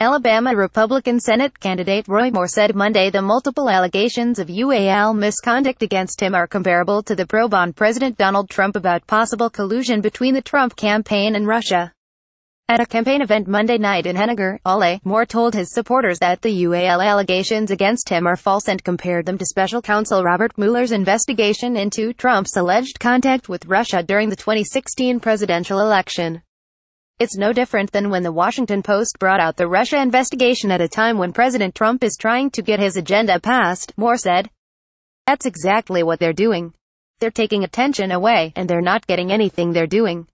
Alabama Republican Senate candidate Roy Moore said Monday the multiple allegations of UAL misconduct against him are comparable to the probe on President Donald Trump about possible collusion between the Trump campaign and Russia. At a campaign event Monday night in Henagar, Ole, Moore told his supporters that the UAL allegations against him are false and compared them to special counsel Robert Mueller's investigation into Trump's alleged contact with Russia during the 2016 presidential election. It's no different than when the Washington Post brought out the Russia investigation at a time when President Trump is trying to get his agenda passed, Moore said. That's exactly what they're doing. They're taking attention away, and they're not getting anything they're doing.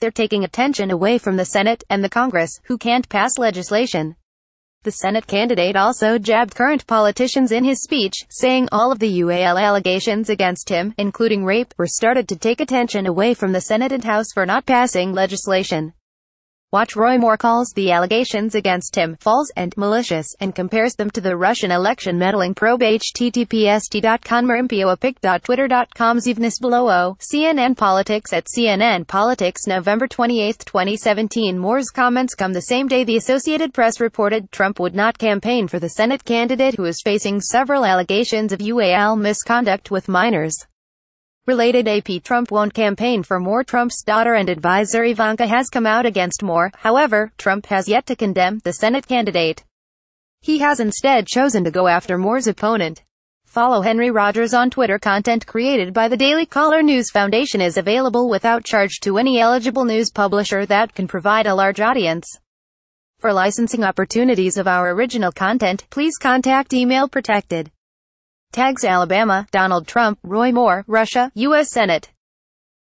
They're taking attention away from the Senate and the Congress, who can't pass legislation. The Senate candidate also jabbed current politicians in his speech, saying all of the UAL allegations against him, including rape, were started to take attention away from the Senate and House for not passing legislation. Watch Roy Moore calls the allegations against him false and malicious and compares them to the Russian election meddling probe. https://marimpioapic.twitter.com/zivnisbeloo, CNN Politics at CNN Politics November 28, 2017. Moore's comments come the same day the Associated Press reported Trump would not campaign for the Senate candidate who is facing several allegations of UAL misconduct with minors. Related: AP Trump won't campaign for Moore. Trump's daughter and advisor Ivanka has come out against Moore. However, Trump has yet to condemn the Senate candidate. He has instead chosen to go after Moore's opponent. Follow Henry Rogers on Twitter. Content created by the Daily Caller News Foundation is available without charge to any eligible news publisher that can provide a large audience. For licensing opportunities of our original content, please contact Email Protected. Tags: Alabama, Donald Trump, Roy Moore, Russia, U.S. Senate.